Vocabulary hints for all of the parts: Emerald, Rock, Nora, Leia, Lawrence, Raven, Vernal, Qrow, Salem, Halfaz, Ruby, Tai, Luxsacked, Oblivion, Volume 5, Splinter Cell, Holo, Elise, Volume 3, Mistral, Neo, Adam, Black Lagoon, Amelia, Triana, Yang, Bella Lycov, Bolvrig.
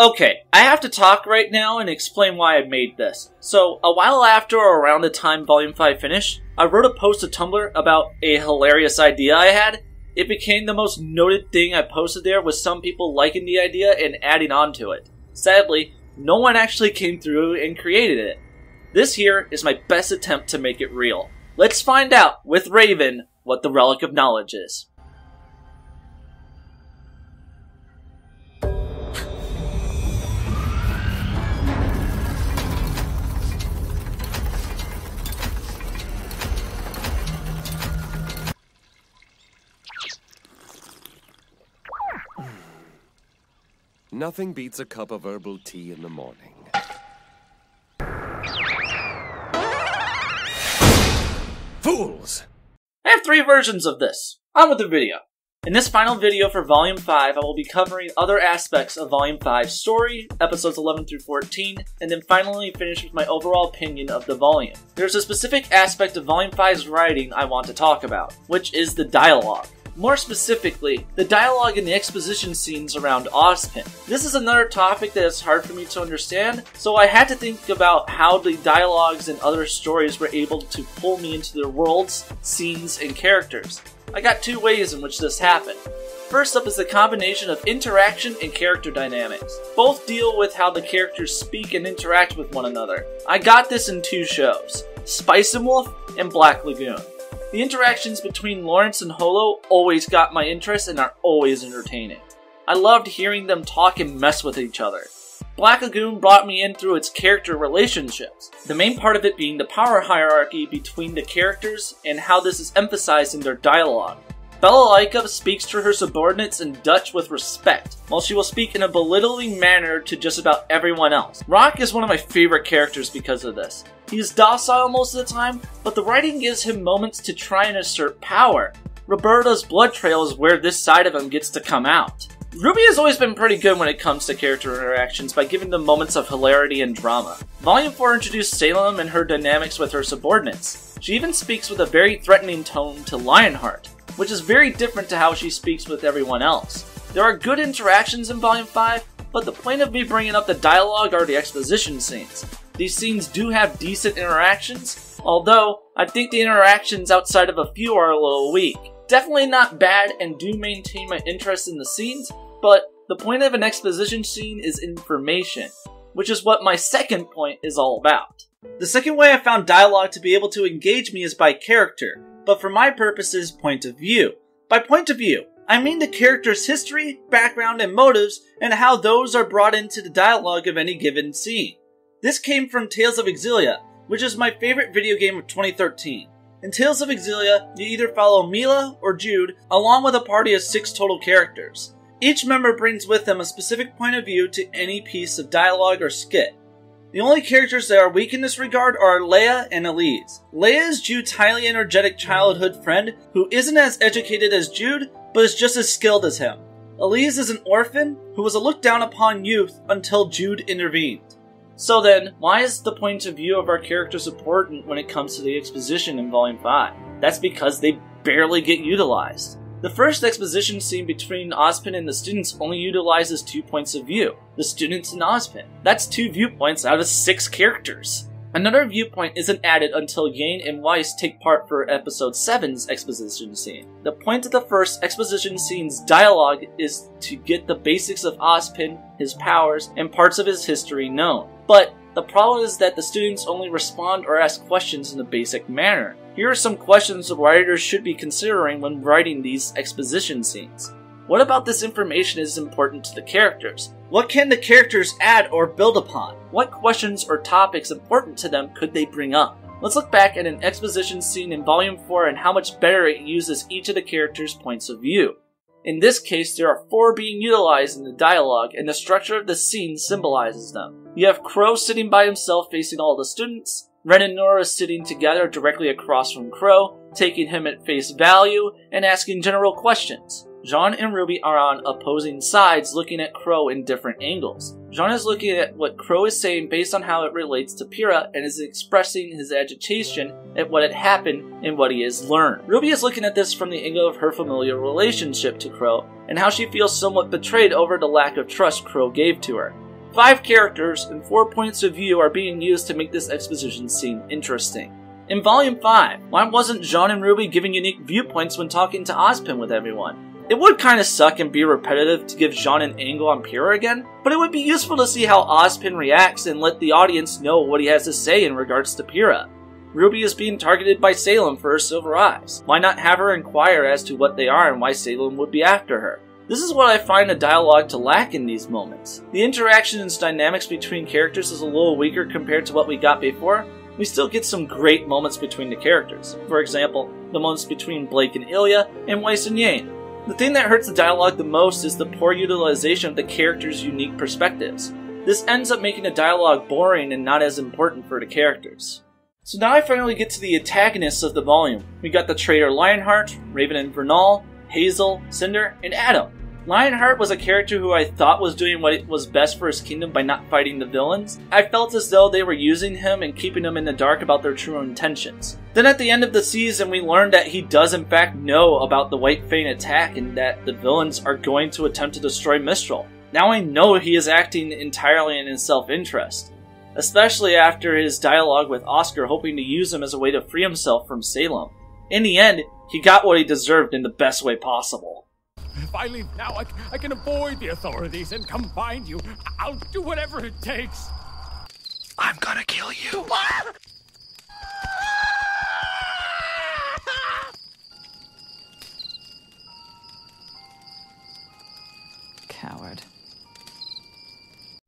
Okay, I have to talk right now and explain why I made this. So, a while after or around the time Volume 5 finished, I wrote a post to Tumblr about a hilarious idea I had. It became the most noted thing I posted there, with some people liking the idea and adding on to it. Sadly, no one actually came through and created it. This here is my best attempt to make it real. Let's find out, with Raven, what the Relic of Knowledge is. Nothing beats a cup of herbal tea in the morning. Fools! I have 3 versions of this. On with the video. In this final video for Volume 5, I will be covering other aspects of Volume 5's story, episodes 11 through 14, and then finally finish with my overall opinion of the volume. There's a specific aspect of Volume 5's writing I want to talk about, which is the dialogue. More specifically, the dialogue and the exposition scenes around Ozpin. This is another topic that is hard for me to understand, so I had to think about how the dialogues and other stories were able to pull me into their worlds, scenes, and characters. I got 2 ways in which this happened. First up is the combination of interaction and character dynamics. Both deal with how the characters speak and interact with one another. I got this in 2 shows, Spice and Wolf and Black Lagoon. The interactions between Lawrence and Holo always got my interest and are always entertaining. I loved hearing them talk and mess with each other. Black Lagoon brought me in through its character relationships, the main part of it being the power hierarchy between the characters and how this is emphasized in their dialogue. Bella Lycov speaks to her subordinates in Dutch with respect, while she will speak in a belittling manner to just about everyone else. Rock is one of my favorite characters because of this. He is docile most of the time, but the writing gives him moments to try and assert power. Roberta's blood trail is where this side of him gets to come out. Ruby has always been pretty good when it comes to character interactions by giving them moments of hilarity and drama. Volume 4 introduced Salem and her dynamics with her subordinates. She even speaks with a very threatening tone to Lionheart, which is very different to how she speaks with everyone else. There are good interactions in Volume 5, but the point of me bringing up the dialogue are the exposition scenes. These scenes do have decent interactions, although I think the interactions outside of a few are a little weak. Definitely not bad and do maintain my interest in the scenes, but the point of an exposition scene is information, which is what my second point is all about. The second way I found dialogue to be able to engage me is by character, but for my purposes, point of view. By point of view, I mean the character's history, background, and motives, and how those are brought into the dialogue of any given scene. This came from Tales of Xillia, which is my favorite video game of 2013. In Tales of Xillia, you either follow Mila or Jude, along with a party of 6 total characters. Each member brings with them a specific point of view to any piece of dialogue or skit. The only characters that are weak in this regard are Leia and Elise. Leia is Jude's highly energetic childhood friend who isn't as educated as Jude, but is just as skilled as him. Elise is an orphan who was a looked down upon youth until Jude intervened. So then, why is the point of view of our characters important when it comes to the exposition in Volume 5? That's because they barely get utilized. The first exposition scene between Ozpin and the students only utilizes 2 points of view, the students and Ozpin. That's 2 viewpoints out of 6 characters. Another viewpoint isn't added until Yang and Weiss take part for episode 7's exposition scene. The point of the first exposition scene's dialogue is to get the basics of Ozpin, his powers, and parts of his history known. But the problem is that the students only respond or ask questions in a basic manner. Here are some questions the writers should be considering when writing these exposition scenes. What about this information is important to the characters? What can the characters add or build upon? What questions or topics important to them could they bring up? Let's look back at an exposition scene in Volume 4 and how much better it uses each of the characters' points of view. In this case, there are 4 being utilized in the dialogue, and the structure of the scene symbolizes them. You have Qrow sitting by himself facing all the students, Ren and Nora sitting together directly across from Qrow, taking him at face value, and asking general questions. Jaune and Ruby are on opposing sides looking at Qrow in different angles. Jaune is looking at what Qrow is saying based on how it relates to Pyrrha and is expressing his agitation at what had happened and what he has learned. Ruby is looking at this from the angle of her familial relationship to Qrow and how she feels somewhat betrayed over the lack of trust Qrow gave to her. 5 characters and 4 points of view are being used to make this exposition seem interesting. In Volume 5, why wasn't Jaune and Ruby giving unique viewpoints when talking to Ozpin with everyone? It would kinda suck and be repetitive to give Jaune an angle on Pyrrha again, but it would be useful to see how Ozpin reacts and let the audience know what he has to say in regards to Pyrrha. Ruby is being targeted by Salem for her silver eyes. Why not have her inquire as to what they are and why Salem would be after her? This is what I find the dialogue to lack in these moments. The interaction and dynamics between characters is a little weaker compared to what we got before. We still get some great moments between the characters. For example, the moments between Blake and Xillia, and Weiss and Yang. The thing that hurts the dialogue the most is the poor utilization of the characters' unique perspectives. This ends up making the dialogue boring and not as important for the characters. So now I finally get to the antagonists of the volume. We got the traitor Lionheart, Raven and Vernal, Hazel, Cinder, and Adam. Lionheart was a character who I thought was doing what was best for his kingdom by not fighting the villains. I felt as though they were using him and keeping him in the dark about their true intentions. Then at the end of the season, we learned that he does in fact know about the White Fang attack and that the villains are going to attempt to destroy Mistral. Now I know he is acting entirely in his self-interest, especially after his dialogue with Oscar hoping to use him as a way to free himself from Salem. In the end, he got what he deserved in the best way possible. If I leave now, I can avoid the authorities and come find you. I'll do whatever it takes. I'm gonna kill you. Coward.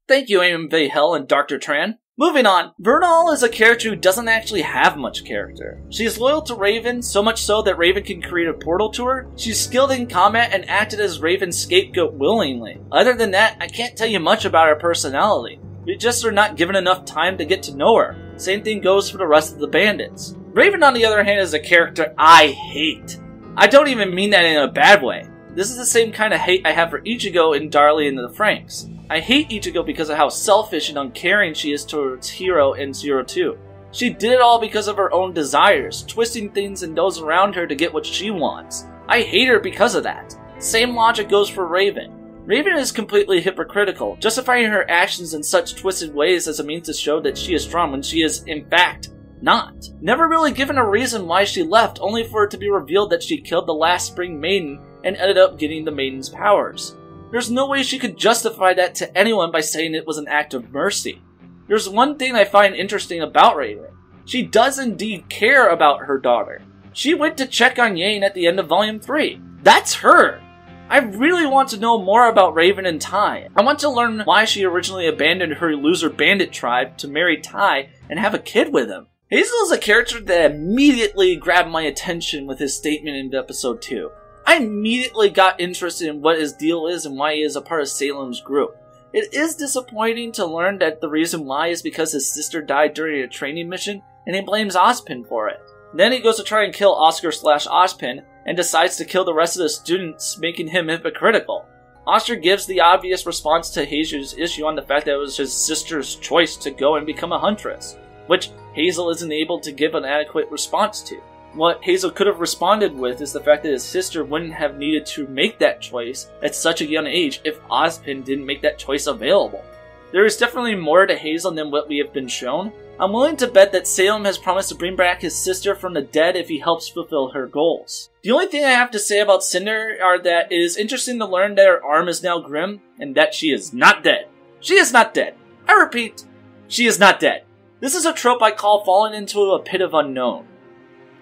Thank you, AMV Hell and Dr. Tran. Moving on, Vernal is a character who doesn't actually have much character. She is loyal to Raven, so much so that Raven can create a portal to her. She's skilled in combat and acted as Raven's scapegoat willingly. Other than that, I can't tell you much about her personality. We just are not given enough time to get to know her. Same thing goes for the rest of the bandits. Raven, on the other hand, is a character I hate. I don't even mean that in a bad way. This is the same kind of hate I have for Ichigo and Darley and the Franks. I hate Ichigo because of how selfish and uncaring she is towards Hiro and Zero-Two. She did it all because of her own desires, twisting things and those around her to get what she wants. I hate her because of that. Same logic goes for Raven. Raven is completely hypocritical, justifying her actions in such twisted ways as a means to show that she is strong when she is, in fact, not. Never really given a reason why she left, only for it to be revealed that she killed the last spring maiden and ended up getting the maiden's powers. There's no way she could justify that to anyone by saying it was an act of mercy. There's one thing I find interesting about Raven. She does indeed care about her daughter. She went to check on Yang at the end of Volume 3. That's her! I really want to know more about Raven and Tai. I want to learn why she originally abandoned her loser bandit tribe to marry Tai and have a kid with him. Hazel is a character that immediately grabbed my attention with his statement in episode 2. I immediately got interested in what his deal is and why he is a part of Salem's group. It is disappointing to learn that the reason why is because his sister died during a training mission and he blames Ozpin for it. Then he goes to try and kill Oscar/Ozpin and decides to kill the rest of the students, making him hypocritical. Oscar gives the obvious response to Hazel's issue on the fact that it was his sister's choice to go and become a huntress, which Hazel isn't able to give an adequate response to. What Hazel could have responded with is the fact that his sister wouldn't have needed to make that choice at such a young age if Ozpin didn't make that choice available. There is definitely more to Hazel than what we have been shown. I'm willing to bet that Salem has promised to bring back his sister from the dead if he helps fulfill her goals. The only thing I have to say about Cinder are that it is interesting to learn that her arm is now grim and that she is not dead. She is not dead. I repeat, she is not dead. This is a trope I call falling into a pit of unknown.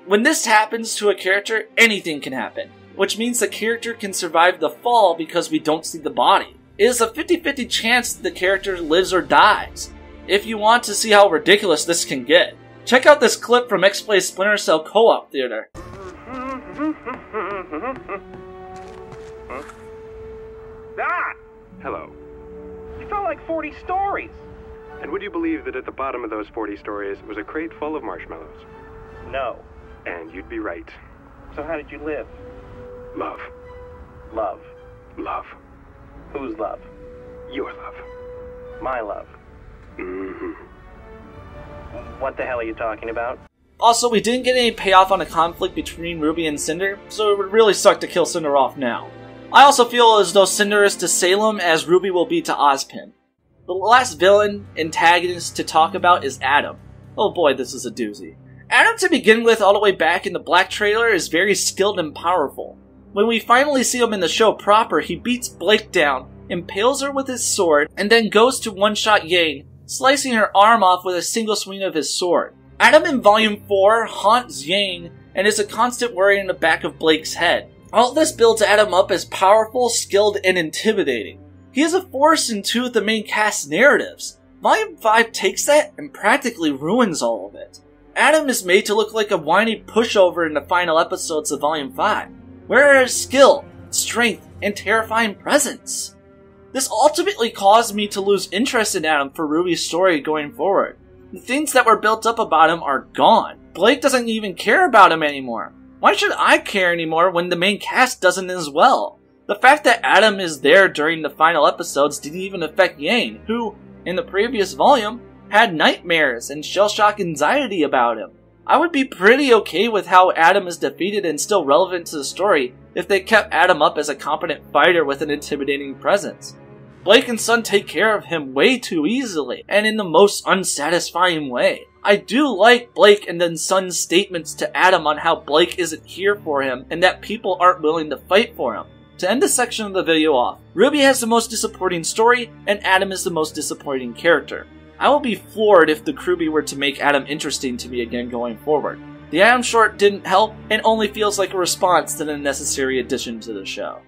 When this happens to a character, anything can happen, which means the character can survive the fall because we don't see the body. It is a 50-50 chance that the character lives or dies, if you want to see how ridiculous this can get. Check out this clip from X-Play's Splinter Cell Co-op Theater. Huh? Ah! Hello. You felt like 40 stories! And would you believe that at the bottom of those 40 stories was a crate full of marshmallows? No. And you'd be right. So how did you live? Love. Love. Love. Whose love? Your love. My love. Mm-hmm. What the hell are you talking about? Also, we didn't get any payoff on a conflict between Ruby and Cinder, so it would really suck to kill Cinder off now. I also feel as though Cinder is to Salem as Ruby will be to Ozpin. The last villain antagonist to talk about is Adam. Oh boy, this is a doozy. Adam, to begin with, all the way back in the Black trailer, is very skilled and powerful. When we finally see him in the show proper, he beats Blake down, impales her with his sword, and then goes to one-shot Yang, slicing her arm off with a single swing of his sword. Adam in Volume 4 haunts Yang and is a constant worry in the back of Blake's head. All this builds Adam up as powerful, skilled, and intimidating. He is a force in two of the main cast narratives. Volume 5 takes that and practically ruins all of it. Adam is made to look like a whiny pushover in the final episodes of Volume 5. Where are his skill, strength, and terrifying presence? This ultimately caused me to lose interest in Adam for Ruby's story going forward. The things that were built up about him are gone. Blake doesn't even care about him anymore. Why should I care anymore when the main cast doesn't as well? The fact that Adam is there during the final episodes didn't even affect Yang, who, in the previous volume, had nightmares and shell-shock anxiety about him. I would be pretty okay with how Adam is defeated and still relevant to the story if they kept Adam up as a competent fighter with an intimidating presence. Blake and Son take care of him way too easily, and in the most unsatisfying way. I do like Blake and then Son's statements to Adam on how Blake isn't here for him and that people aren't willing to fight for him. To end this section of the video off, Ruby has the most disappointing story, and Adam is the most disappointing character. I will be floored if the Qrow were to make Adam interesting to me again going forward. The Adam short didn't help, and only feels like a response than a necessary addition to the show.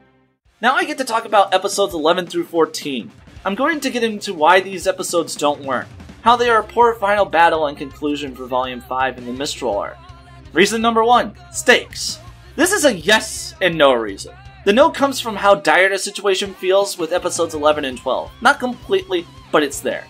Now I get to talk about episodes 11 through 14. I'm going to get into why these episodes don't work, how they are a poor final battle and conclusion for Volume 5 in the Mistral arc. Reason number 1, stakes. This is a yes and no reason. The no comes from how dire the situation feels with episodes 11 and 12. Not completely, but it's there.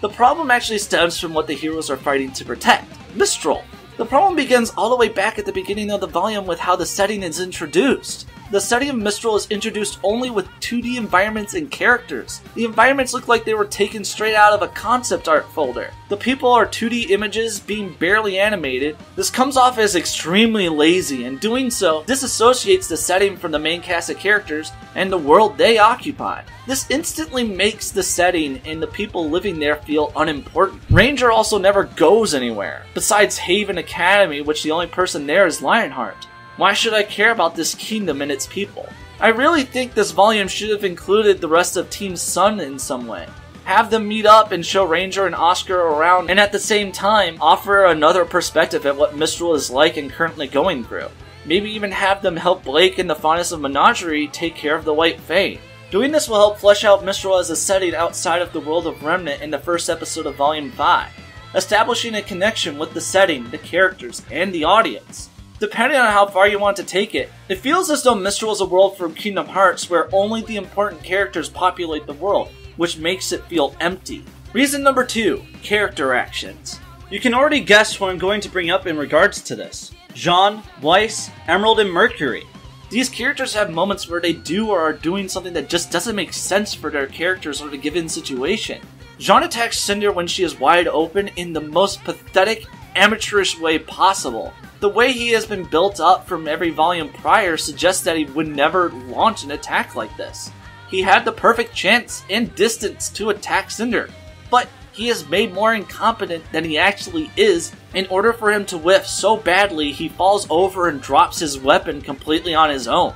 The problem actually stems from what the heroes are fighting to protect, Mistral. The problem begins all the way back at the beginning of the volume with how the setting is introduced. The setting of Mistral is introduced only with 2D environments and characters. The environments look like they were taken straight out of a concept art folder. The people are 2D images being barely animated. This comes off as extremely lazy, and doing so disassociates the setting from the main cast of characters and the world they occupy. This instantly makes the setting and the people living there feel unimportant. Ranger also never goes anywhere, besides Haven Academy, which the only person there is Lionheart. Why should I care about this kingdom and its people? I really think this volume should have included the rest of Team Sun in some way. Have them meet up and show Ranger and Oscar around, and at the same time offer another perspective at what Mistral is like and currently going through. Maybe even have them help Blake and the Faunus of Menagerie take care of the White Fang. Doing this will help flesh out Mistral as a setting outside of the world of Remnant in the first episode of Volume 5, establishing a connection with the setting, the characters, and the audience. Depending on how far you want to take it, it feels as though Mistral is a world from Kingdom Hearts where only the important characters populate the world, which makes it feel empty. Reason number 2, character actions. You can already guess what I'm going to bring up in regards to this. Jaune, Weiss, Emerald, and Mercury. These characters have moments where they do or are doing something that just doesn't make sense for their characters or the given situation. Jaune attacks Cinder when she is wide open in the most pathetic, amateurish way possible. The way he has been built up from every volume prior suggests that he would never launch an attack like this. He had the perfect chance and distance to attack Cinder, but he is made more incompetent than he actually is in order for him to whiff so badly he falls over and drops his weapon completely on his own.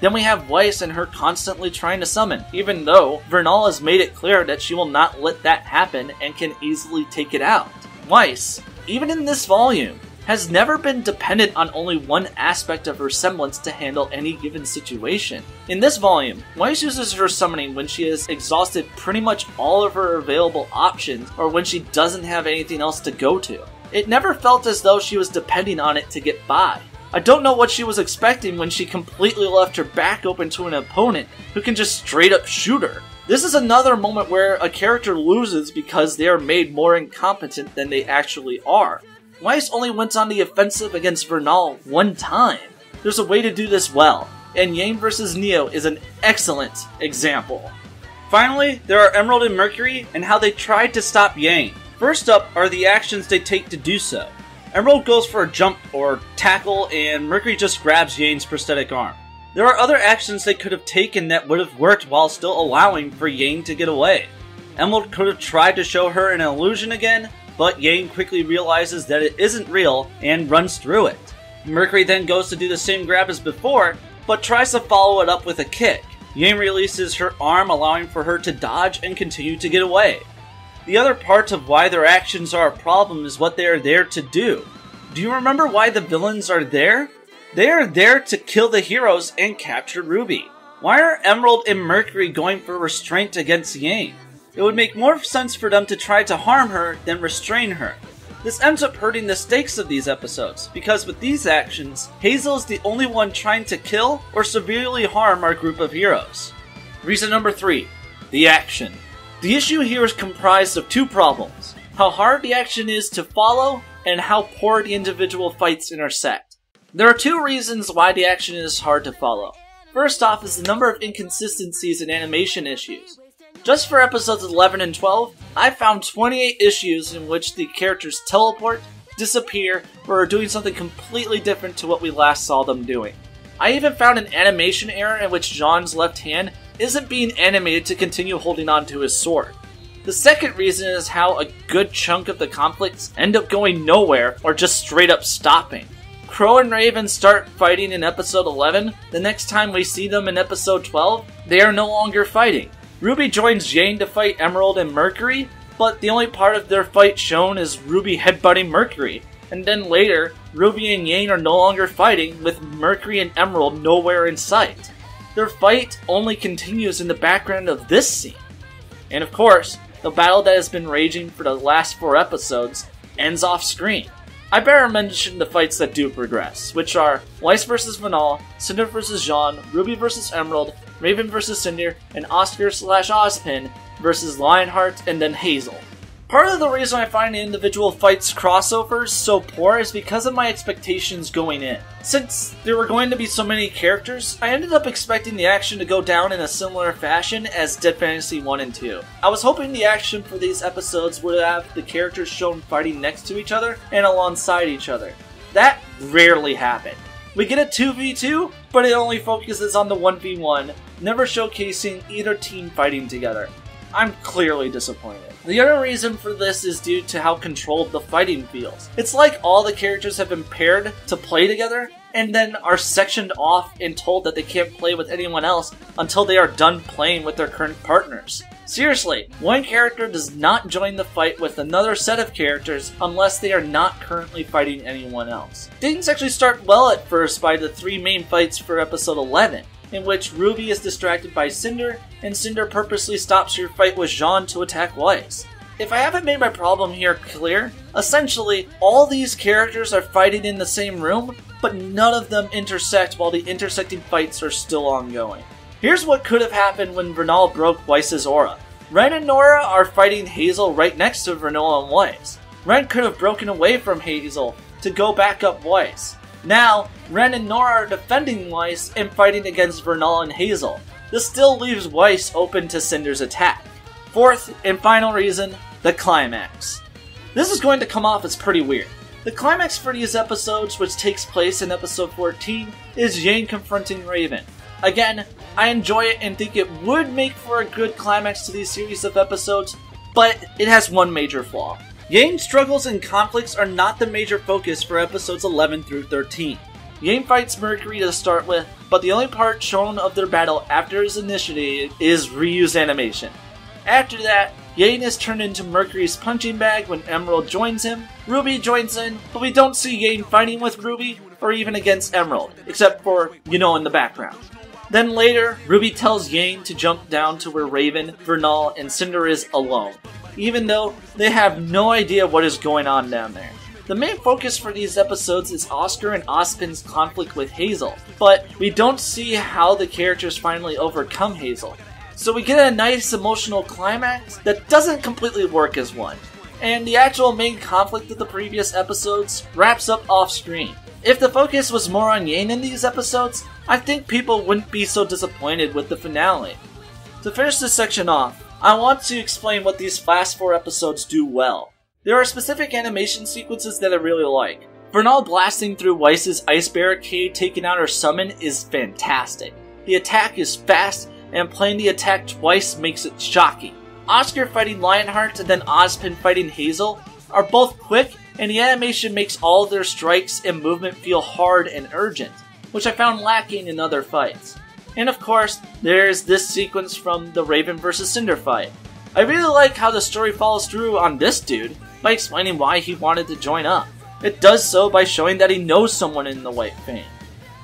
Then we have Weiss and her constantly trying to summon, even though Vernal has made it clear that she will not let that happen and can easily take it out. Weiss, even in this volume, has never been dependent on only one aspect of her semblance to handle any given situation. In this volume, Weiss uses her summoning when she has exhausted pretty much all of her available options or when she doesn't have anything else to go to. It never felt as though she was depending on it to get by. I don't know what she was expecting when she completely left her back open to an opponent who can just straight up shoot her. This is another moment where a character loses because they are made more incompetent than they actually are. Weiss only went on the offensive against Vernal one time. There's a way to do this well, and Yang vs. Neo is an excellent example. Finally, there are Emerald and Mercury and how they tried to stop Yang. First up are the actions they take to do so. Emerald goes for a jump or tackle, and Mercury just grabs Yang's prosthetic arm. There are other actions they could have taken that would have worked while still allowing for Yang to get away. Emerald could have tried to show her an illusion again, but Yang quickly realizes that it isn't real and runs through it. Mercury then goes to do the same grab as before, but tries to follow it up with a kick. Yang releases her arm, allowing for her to dodge and continue to get away. The other part of why their actions are a problem is what they are there to do. Do you remember why the villains are there? They are there to kill the heroes and capture Ruby. Why are Emerald and Mercury going for restraint against Yang? It would make more sense for them to try to harm her than restrain her. This ends up hurting the stakes of these episodes, because with these actions, Hazel is the only one trying to kill or severely harm our group of heroes. Reason number 3, the action. The issue here is comprised of two problems: how hard the action is to follow, and how poor the individual fights intersect. There are two reasons why the action is hard to follow. First off is the number of inconsistencies and animation issues. Just for episodes 11 and 12, I found 28 issues in which the characters teleport, disappear, or are doing something completely different to what we last saw them doing. I even found an animation error in which Jaune's left hand isn't being animated to continue holding on to his sword. The second reason is how a good chunk of the conflicts end up going nowhere or just straight up stopping. Qrow and Raven start fighting in episode 11, the next time we see them in episode 12, they are no longer fighting. Ruby joins Yang to fight Emerald and Mercury, but the only part of their fight shown is Ruby headbutting Mercury, and then later, Ruby and Yang are no longer fighting, with Mercury and Emerald nowhere in sight. Their fight only continues in the background of this scene. And of course, the battle that has been raging for the last 4 episodes ends off screen. I better mention the fights that do progress, which are Weiss vs. Vernal, Cinder vs. Jaune, Ruby vs. Emerald, Raven vs. Cinder, and Oscar/Ozpin vs. Lionheart, and then Hazel. Part of the reason I find the individual fights crossovers so poor is because of my expectations going in. Since there were going to be so many characters, I ended up expecting the action to go down in a similar fashion as Dead Fantasy 1 and 2. I was hoping the action for these episodes would have the characters shown fighting next to each other and alongside each other. That rarely happened. We get a 2v2, but it only focuses on the 1v1, never showcasing either team fighting together. I'm clearly disappointed. The other reason for this is due to how controlled the fighting feels. It's like all the characters have been paired to play together, and then are sectioned off and told that they can't play with anyone else until they are done playing with their current partners. Seriously, one character does not join the fight with another set of characters unless they are not currently fighting anyone else. Things actually start well at first by the 3 main fights for episode 11. In which Ruby is distracted by Cinder, and Cinder purposely stops her fight with Jaune to attack Weiss. If I haven't made my problem here clear, essentially, all these characters are fighting in the same room, but none of them intersect while the intersecting fights are still ongoing. Here's what could have happened when Vernal broke Weiss's aura. Ren and Nora are fighting Hazel right next to Vernal and Weiss. Ren could have broken away from Hazel to go back up Weiss. Now, Ren and Nora are defending Weiss and fighting against Vernal and Hazel. This still leaves Weiss open to Cinder's attack. Fourth and final reason, the climax. This is going to come off as pretty weird. The climax for these episodes, which takes place in episode 14, is Yang confronting Raven. Again, I enjoy it and think it would make for a good climax to these series of episodes, but it has one major flaw. Yang struggles and conflicts are not the major focus for episodes 11 through 13. Yang fights Mercury to start with, but the only part shown of their battle after is initiated is reused animation. After that, Yang is turned into Mercury's punching bag when Emerald joins him, Ruby joins in, but we don't see Yang fighting with Ruby or even against Emerald, except for, you know, in the background. Then later, Ruby tells Yang to jump down to where Raven, Vernal, and Cinder is alone, even though they have no idea what is going on down there. The main focus for these episodes is Oscar and Ozpin's conflict with Hazel, but we don't see how the characters finally overcome Hazel. So we get a nice emotional climax that doesn't completely work as one, and the actual main conflict of the previous episodes wraps up off screen. If the focus was more on Yang in these episodes, I think people wouldn't be so disappointed with the finale. To finish this section off, I want to explain what these last 4 episodes do well. There are specific animation sequences that I really like. Vernal blasting through Weiss's ice barricade, taking out her summon, is fantastic. The attack is fast, and playing the attack twice makes it shocking. Oscar fighting Lionheart and then Ozpin fighting Hazel are both quick, and the animation makes all of their strikes and movement feel hard and urgent, which I found lacking in other fights. And of course, there's this sequence from the Raven vs. Cinder fight. I really like how the story follows through on this dude by explaining why he wanted to join up. It does so by showing that he knows someone in the White Fang.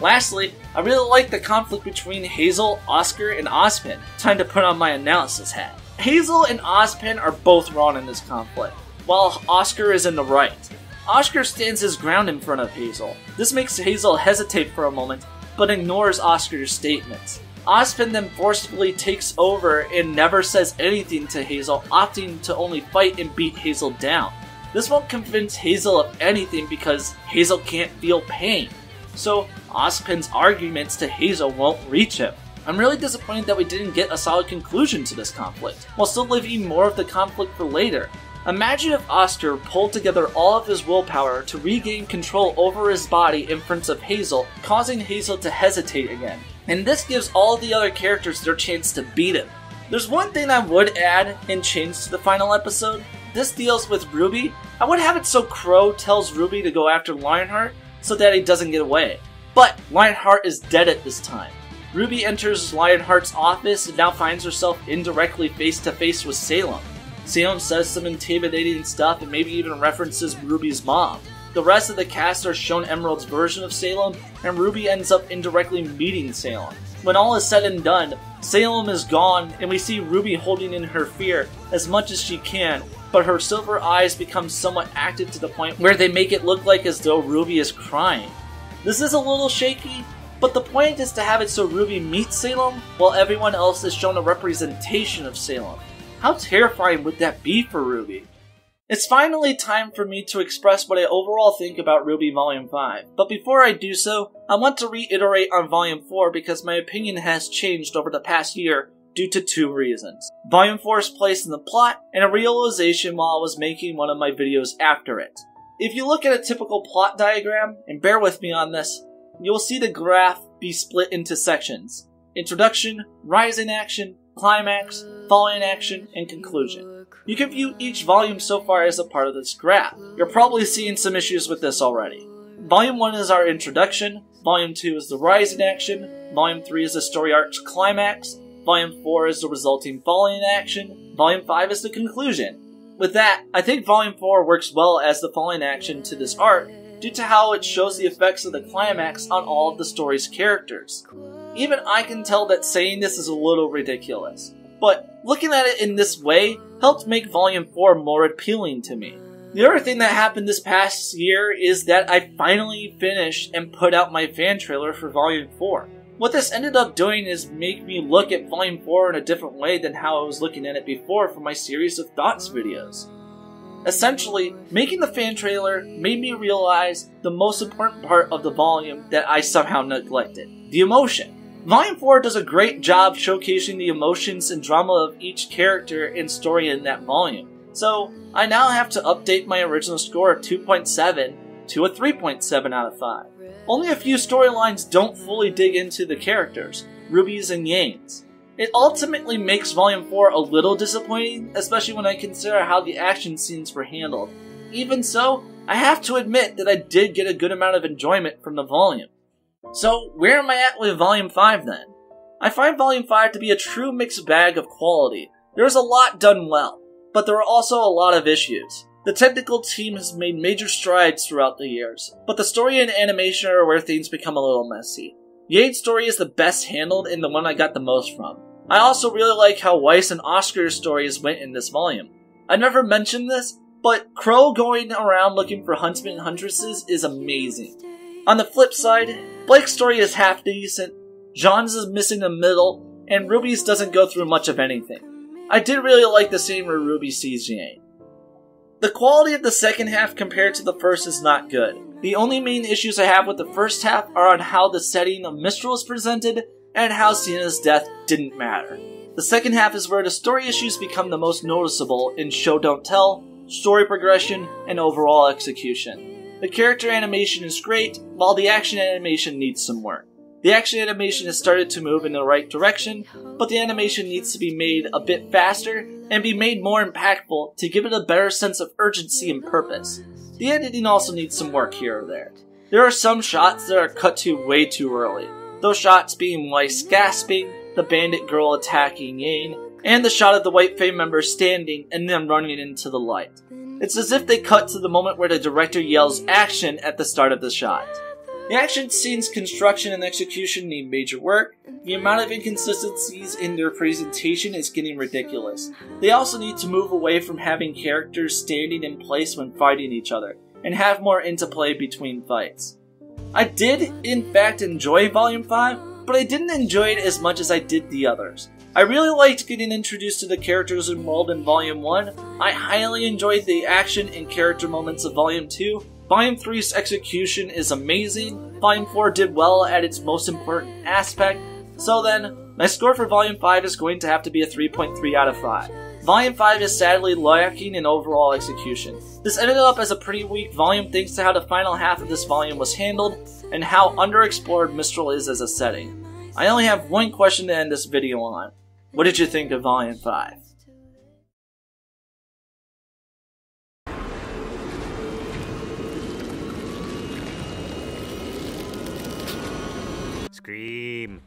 Lastly, I really like the conflict between Hazel, Oscar, and Ozpin. Time to put on my analysis hat. Hazel and Ozpin are both wrong in this conflict, while Oscar is in the right. Oscar stands his ground in front of Hazel. This makes Hazel hesitate for a moment, but ignores Oscar's statements. Ozpin then forcefully takes over and never says anything to Hazel, opting to only fight and beat Hazel down. This won't convince Hazel of anything because Hazel can't feel pain, so Ozpin's arguments to Hazel won't reach him. I'm really disappointed that we didn't get a solid conclusion to this conflict, while still leaving more of the conflict for later. Imagine if Oscar pulled together all of his willpower to regain control over his body in front of Hazel, causing Hazel to hesitate again. And this gives all the other characters their chance to beat him. There's one thing I would add and change to the final episode. This deals with Ruby. I would have it so Qrow tells Ruby to go after Lionheart so that he doesn't get away. But Lionheart is dead at this time. Ruby enters Lionheart's office and now finds herself indirectly face to face with Salem. Salem says some intimidating stuff and maybe even references Ruby's mom. The rest of the cast are shown Emerald's version of Salem, and Ruby ends up indirectly meeting Salem. When all is said and done, Salem is gone, and we see Ruby holding in her fear as much as she can, but her silver eyes become somewhat active to the point where they make it look like as though Ruby is crying. This is a little shaky, but the point is to have it so Ruby meets Salem, while everyone else is shown a representation of Salem. How terrifying would that be for Ruby? It's finally time for me to express what I overall think about Ruby Volume 5, but before I do so, I want to reiterate on Volume 4 because my opinion has changed over the past year due to two reasons. Volume 4's place in the plot, and a realization while I was making one of my videos after it. If you look at a typical plot diagram, and bear with me on this, you'll see the graph be split into sections. Introduction, rising action, climax, following action, and conclusion. You can view each volume so far as a part of this graph. You're probably seeing some issues with this already. Volume 1 is our introduction, Volume 2 is the rising action, Volume 3 is the story arc's climax, Volume 4 is the resulting following action, Volume 5 is the conclusion. With that, I think Volume 4 works well as the following action to this arc due to how it shows the effects of the climax on all of the story's characters. Even I can tell that saying this is a little ridiculous, but looking at it in this way helped make Volume 4 more appealing to me. The other thing that happened this past year is that I finally finished and put out my fan trailer for Volume 4. What this ended up doing is make me look at Volume 4 in a different way than how I was looking at it before for my series of thoughts videos. Essentially, making the fan trailer made me realize the most important part of the volume that I somehow neglected, the emotion. Volume 4 does a great job showcasing the emotions and drama of each character and story in that volume, so I now have to update my original score of 2.7 to a 3.7 out of 5. Only a few storylines don't fully dig into the characters, Ruby's and Yang's. It ultimately makes Volume 4 a little disappointing, especially when I consider how the action scenes were handled. Even so, I have to admit that I did get a good amount of enjoyment from the volume. So, where am I at with Volume 5 then? I find Volume 5 to be a true mixed bag of quality. There's a lot done well, but there are also a lot of issues. The technical team has made major strides throughout the years, but the story and animation are where things become a little messy. Yane's story is the best handled and the one I got the most from. I also really like how Weiss and Oscar's stories went in this volume. I never mentioned this, but Qrow going around looking for huntsmen and huntresses is amazing. On the flip side, Blake's story is half decent, Jaune's is missing the middle, and Ruby's doesn't go through much of anything. I did really like the scene where Ruby sees Yang. The quality of the second half compared to the first is not good. The only main issues I have with the first half are on how the setting of Mistral is presented, and how Cena's death didn't matter. The second half is where the story issues become the most noticeable in show don't tell, story progression, and overall execution. The character animation is great, while the action animation needs some work. The action animation has started to move in the right direction, but the animation needs to be made a bit faster and be made more impactful to give it a better sense of urgency and purpose. The editing also needs some work here or there. There are some shots that are cut to way too early, those shots being Weiss gasping, the bandit girl attacking Yang, and the shot of the White Fang member standing and then running into the light. It's as if they cut to the moment where the director yells action at the start of the shot. The action scene's construction and execution need major work. The amount of inconsistencies in their presentation is getting ridiculous. They also need to move away from having characters standing in place when fighting each other, and have more interplay between fights. I did, in fact, enjoy Volume 5, but I didn't enjoy it as much as I did the others. I really liked getting introduced to the characters in world in Volume 1, I highly enjoyed the action and character moments of Volume 2, Volume 3's execution is amazing, Volume 4 did well at its most important aspect, so then, my score for Volume 5 is going to have to be a 3.3 out of 5. Volume 5 is sadly lacking in overall execution. This ended up as a pretty weak volume thanks to how the final half of this volume was handled, and how underexplored Mistral is as a setting. I only have one question to end this video on. What did you think of Volume 5? Scream.